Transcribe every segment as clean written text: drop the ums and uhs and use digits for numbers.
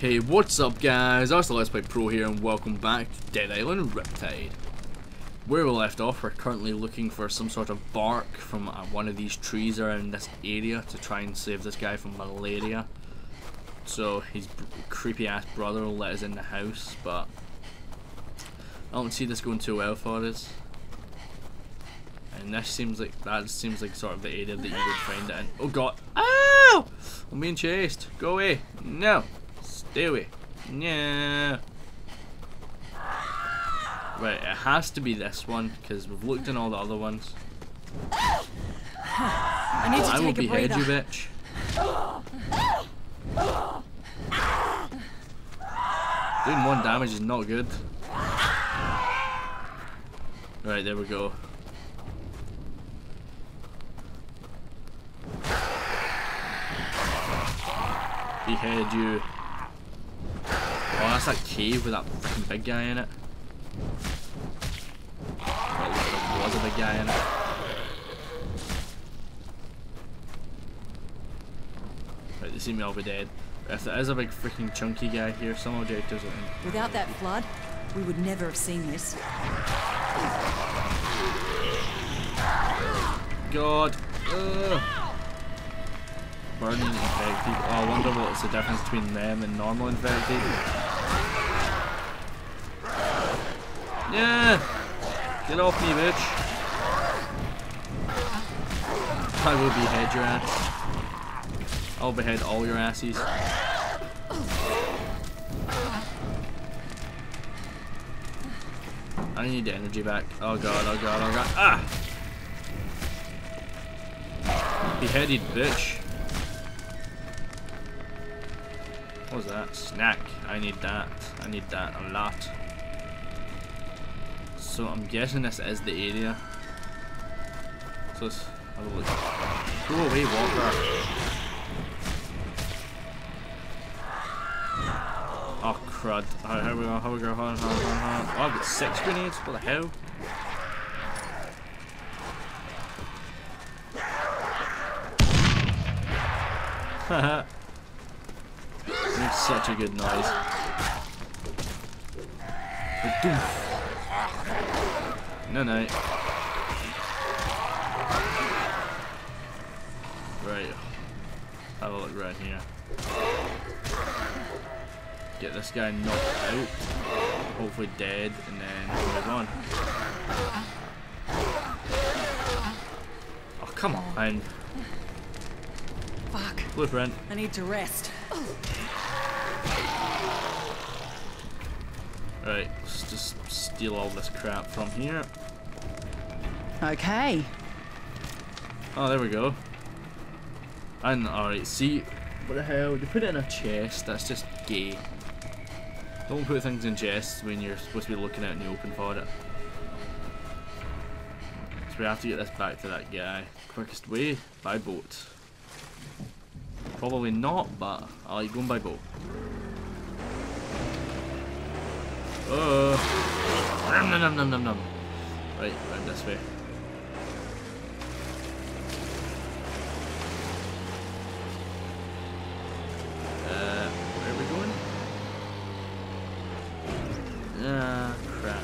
Hey, what's up guys, it's the Let's Play Pro here and welcome back to Dead Island Riptide. Where we left off, we're currently looking for some sort of bark from one of these trees around this area to try and save this guy from malaria. So his creepy ass brother will let us in the house, but I don't see this going too well for us. And this seems like, that seems like sort of the area that you would find it in. Oh god, ow! I'm being chased, go away, no! Stay away. No. Right, it has to be this one because we've looked in all the other ones. I need to take a breather. I will behead you, bitch. Doing one damage is not good. Right, there we go. Behead you. Oh, that's that cave with that fucking big guy in it. Well, there was a big guy in it. Right, they seem to all be dead. If there is a big freaking chunky guy here, some objectives are in. Without that flood, we would never have seen this. God. Burning infected. Oh, I wonder what's the difference between them and normal infected. Yeah! Get off me, bitch! I will behead your ass. I'll behead all your asses. I need the energy back. Oh god, oh god, oh god. Ah! Beheaded, bitch. What was that? Snack. I need that. I need that a lot. So I'm guessing this is the area. So let's have a look. Go away, walker. Oh crud. Alright, here we go, here we go, hold on, hold on. Oh, I've got 6 grenades? What the hell? Haha. It's such a good noise. No, no. Right. Have a look right here. Get this guy knocked out. Hopefully dead, and then move on. Oh, come on. Fuck. Blueprint. I need to rest. Right, let's just steal all this crap from here. Okay. Oh, there we go. And alright, see, what the hell? You put it in a chest, that's just gay. Don't put things in chests when you're supposed to be looking out in the open for it. So we have to get this back to that guy. Quickest way, by boat. Probably not, but I like going by boat. Nom, nom, nom, nom. Right, round this way. Where are we going? Ah, crap.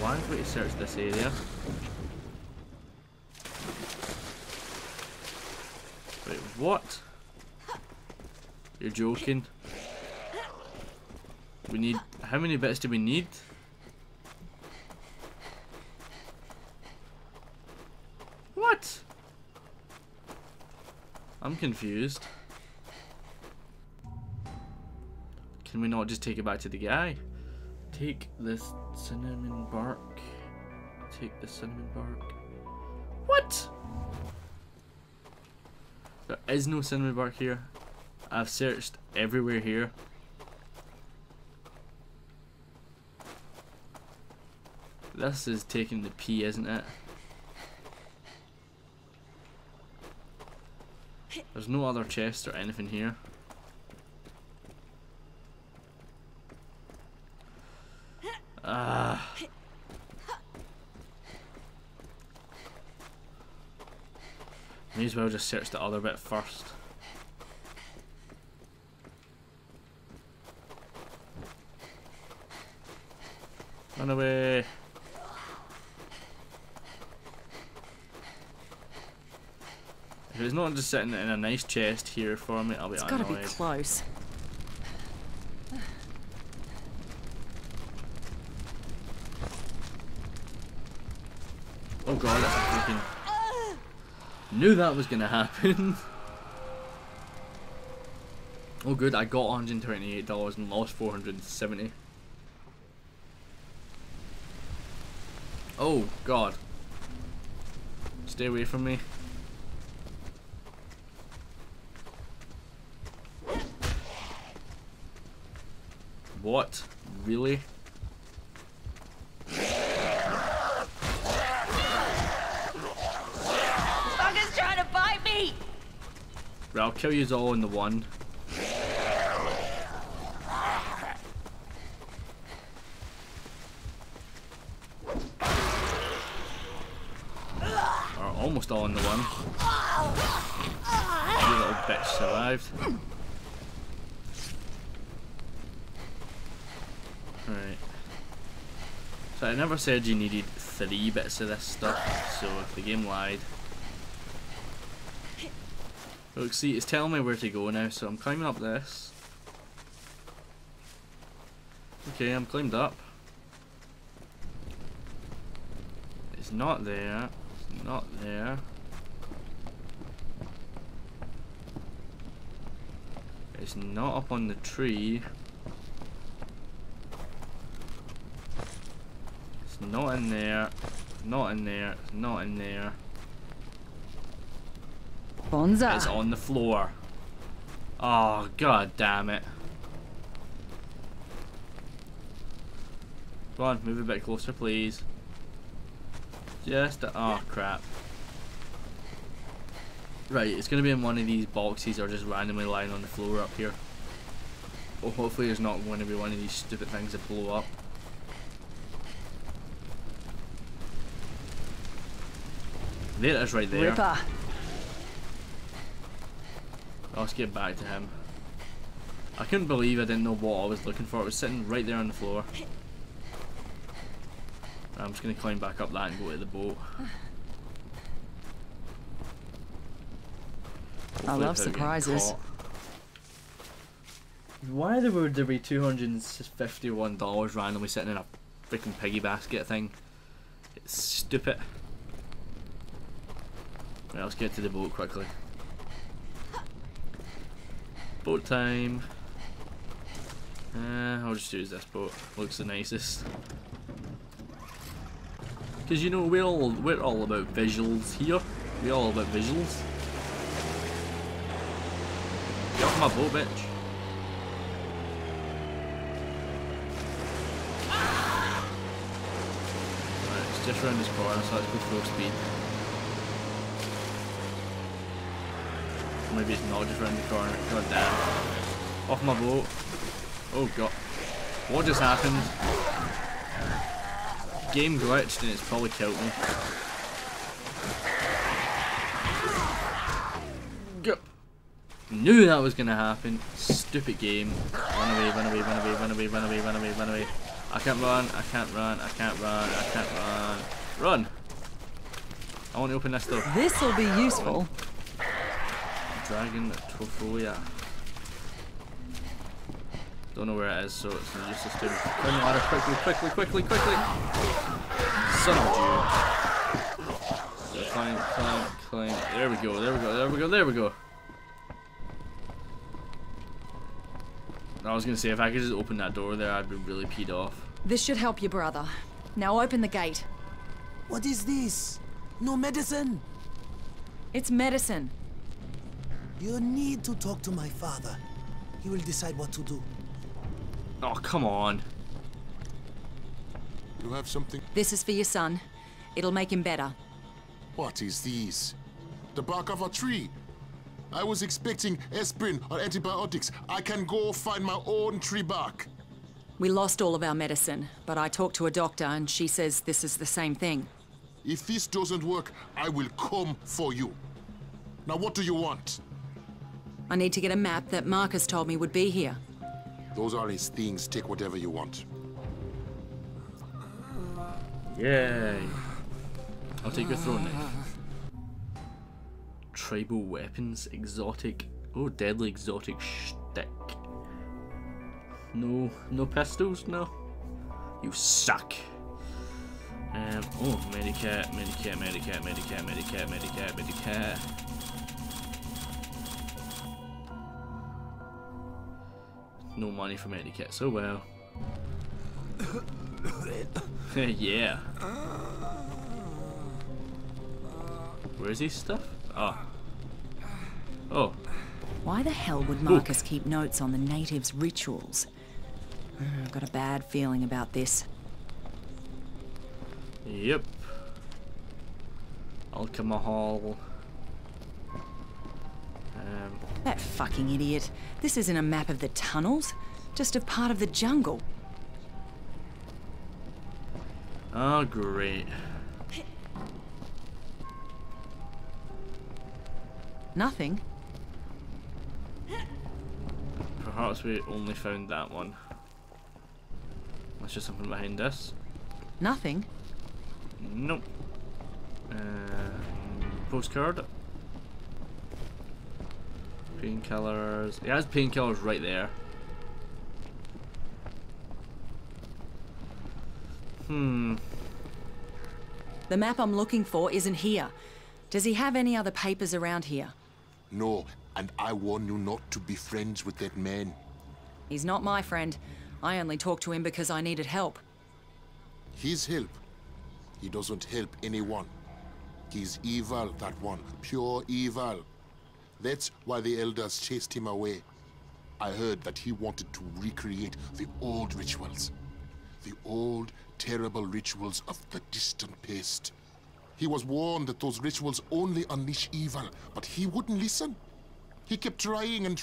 Why don't we search this area? Wait, what? You're joking. We need, how many bits do we need? What? I'm confused. Can we not just take it back to the guy? Take this cinnamon bark. Take the cinnamon bark. What? There is no cinnamon bark here. I've searched everywhere here. This is taking the pee, isn't it? There's no other chest or anything here. Ah. May as well just search the other bit first. run away. If there's no one just sitting in a nice chest here for me, I'll be annoyed. It's gotta be close. Oh god, that's a freaking... Knew that was gonna happen. Oh good, I got $128 and lost $470. Oh god. Stay away from me. What? Really? Bugger's trying to bite me! Right, I'll kill you all in the one. Almost all in the one. You little bitch survived. Alright. So I never said you needed 3 bits of this stuff, so if the game lied. Look, see, it's telling me where to go now, so I'm climbing up this. Okay, I'm climbed up. It's not there. Not there. It's not up on the tree. It's not in there. Not in there. It's not in there. Bonza. It's on the floor. Oh god damn it. Come on, move a bit closer please. Just a, oh crap. Right, it's gonna be in one of these boxes or just randomly lying on the floor up here. Oh, hopefully there's not going to be one of these stupid things that blow up. There it is right there. Ripper. Let's get back to him. I couldn't believe I didn't know what I was looking for. It was sitting right there on the floor. I'm just going to climb back up that and go to the boat. Hopefully I love surprises. Why would there be $251 randomly sitting in a freaking piggy basket thing? It's stupid. Right, let's get to the boat quickly. Boat time. I'll just use this boat. Looks the nicest. Because you know we're all about visuals here. We're all about visuals. Get off my boat, bitch. Right, it's just around this corner, so let's go full speed. Maybe it's not just around the corner. God damn. Off my boat. Oh god. What just happened? Game glitched and it's probably killed me. Go. Knew that was gonna happen. Stupid game. Run away, run away, run away, run away, run away, run away, run away. I can't run, I can't run, I can't run, I can't run. Run! I want to open this door. This'll be useful. Dragon Tropholia. Don't know where it is, so it's useless to climb the ladder quickly, quickly, quickly, quickly. Son of a Jew. So climb, climb, climb. There we go, there we go, there we go, there we go. I was gonna say, if I could just open that door there, I'd be really peed off. This should help you, brother. Now open the gate. What is this? No medicine? It's medicine. You need to talk to my father. He will decide what to do. Oh, come on. You have something? This is for your son. It'll make him better. What is this? The bark of a tree. I was expecting aspirin or antibiotics. I can go find my own tree bark. We lost all of our medicine, but I talked to a doctor and she says this is the same thing. If this doesn't work, I will come for you. Now, what do you want? I need to get a map that Marcus told me would be here. Those are his things. Take whatever you want. Yay! I'll take your throwing knife. Tribal weapons, exotic. Oh, deadly exotic shtick. No pistols, no. You suck. Oh, medicat. No money for medicat, so well. Yeah. Where's his stuff? Ah. Oh. Why the hell would Marcus keep notes on the natives' rituals? I've got a bad feeling about this. Yep. Alcohol. That fucking idiot. This isn't a map of the tunnels, just a part of the jungle. Oh, great. Nothing. Perhaps we only found that one. That's just something behind us. Nothing. Nope. Postcard. Painkillers. Yeah, there's painkillers right there. Hmm. The map I'm looking for isn't here. Does he have any other papers around here? No, and I warn you not to be friends with that man. He's not my friend. I only talked to him because I needed help. His help? He doesn't help anyone. He's evil, that one. Pure evil. That's why the elders chased him away. I heard that he wanted to recreate the old rituals. The old, terrible rituals of the distant past. He was warned that those rituals only unleash evil, but he wouldn't listen. He kept trying, and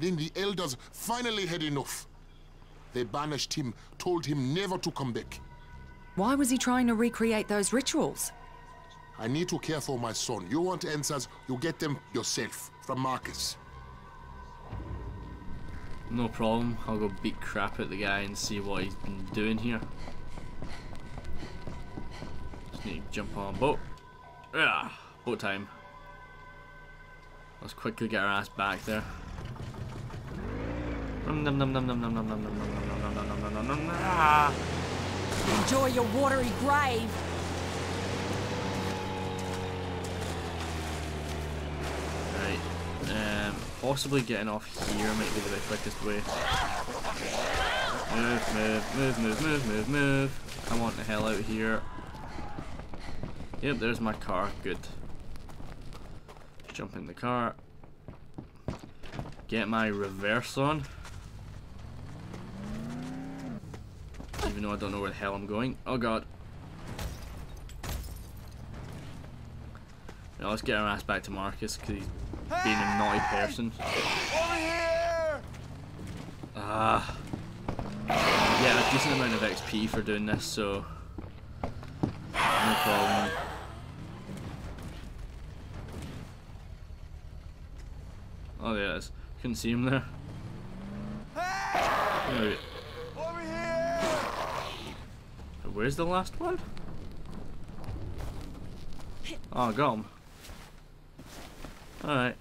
then the elders finally had enough. They banished him, told him never to come back. Why was he trying to recreate those rituals? I need to care for my son. You want answers, you get them yourself, from Marcus. No problem. I'll go beat crap at the guy and see what he's been doing here. Just need to jump on boat. Ah, boat time. Let's quickly get our ass back there. Enjoy your watery grave. Right. Possibly getting off here might be the quickest way. Move. I want the hell out of here. Yep, there's my car. Good. Jump in the car. Get my reverse on. Even though I don't know where the hell I'm going. Oh god. Now let's get our ass back to Marcus because he's being a naughty person. Ah. Yeah, a decent amount of XP for doing this, so no problem. Oh, there it is. Couldn't see him there. Right. Over here. Where's the last one? Oh, got him. Alright.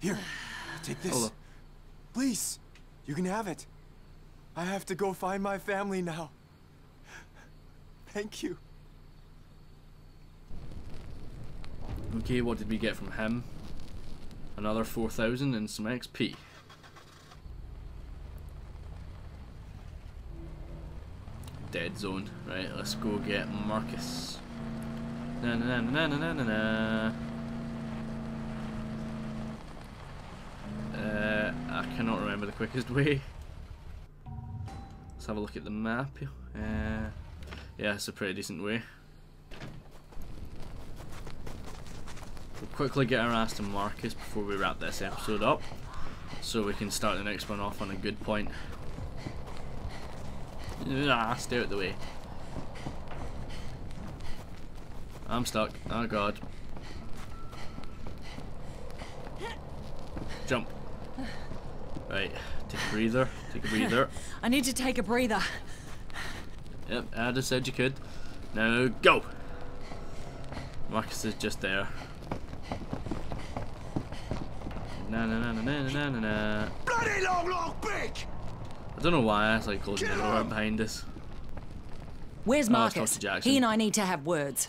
Here, take this. Please, you can have it. I have to go find my family now. Thank you. Okay, what did we get from him? Another 4,000 and some XP. Dead zone. Right, let's go get Marcus. I cannot remember the quickest way. Let's have a look at the map. Yeah, it's a pretty decent way. We'll quickly get our ass to Marcus before we wrap this episode up, so we can start the next one off on a good point. Stay out the way. I'm stuck. Oh god. Jump. Right. Take a breather. I need to take a breather. Yep, I just said you could. Now go! Marcus is just there. Na na na na na na na na. Bloody long bitch! I don't know why I like closing the door behind us. Where's Marcus? He and I need to have words.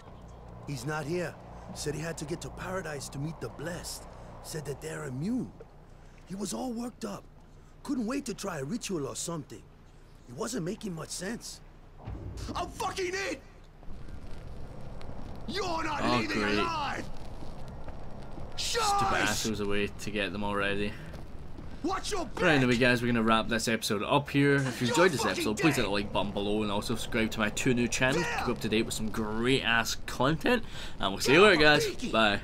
He's not here. Said he had to get to paradise to meet the blessed. Said that they're immune. He was all worked up. Couldn't wait to try a ritual or something. It wasn't making much sense. I'm fucking in! You're not leaving alive! Stupid ass, there was a way to get them already. Right, anyway guys, we're going to wrap this episode up here. If you enjoyed this episode, please hit the like button below and also subscribe to my 2 new channels to keep up to date with some great ass content. And we'll see you later guys. Bye.